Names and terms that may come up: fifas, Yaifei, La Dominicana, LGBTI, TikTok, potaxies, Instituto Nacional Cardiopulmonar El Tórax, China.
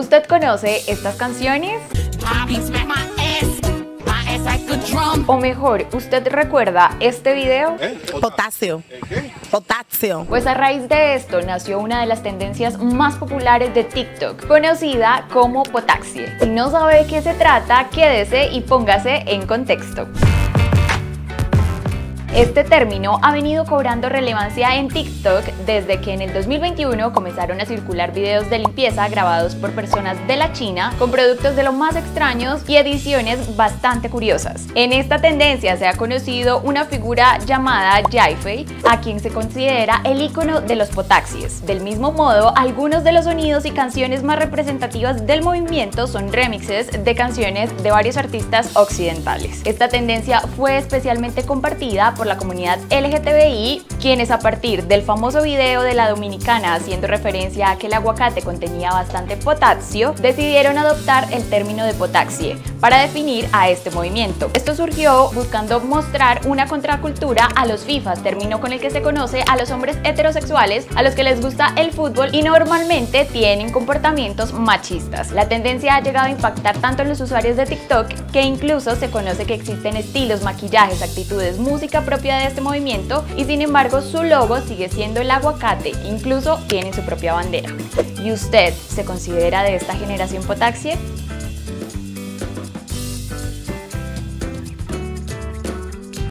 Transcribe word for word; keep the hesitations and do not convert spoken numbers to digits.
¿Usted conoce estas canciones? O mejor, ¿usted recuerda este video? Potasio. Potasio. Pues a raíz de esto nació una de las tendencias más populares de TikTok, conocida como potaxie. Si no sabe de qué se trata, quédese y póngase en contexto. Este término ha venido cobrando relevancia en TikTok desde que en el dos mil veintiuno comenzaron a circular videos de limpieza grabados por personas de la China con productos de lo más extraños y ediciones bastante curiosas. En esta tendencia se ha conocido una figura llamada Yaifei, a quien se considera el ícono de los potaxies. Del mismo modo, algunos de los sonidos y canciones más representativas del movimiento son remixes de canciones de varios artistas occidentales. Esta tendencia fue especialmente compartida por por la comunidad L G B T I, quienes a partir del famoso video de La Dominicana haciendo referencia a que el aguacate contenía bastante potasio, decidieron adoptar el término de potaxie para definir a este movimiento. Esto surgió buscando mostrar una contracultura a los fifas, término con el que se conoce a los hombres heterosexuales a los que les gusta el fútbol y normalmente tienen comportamientos machistas. La tendencia ha llegado a impactar tanto en los usuarios de TikTok que incluso se conoce que existen estilos, maquillajes, actitudes, música propia de este movimiento y sin embargo su logo sigue siendo el aguacate, incluso tiene su propia bandera. ¿Y usted se considera de esta generación potaxie?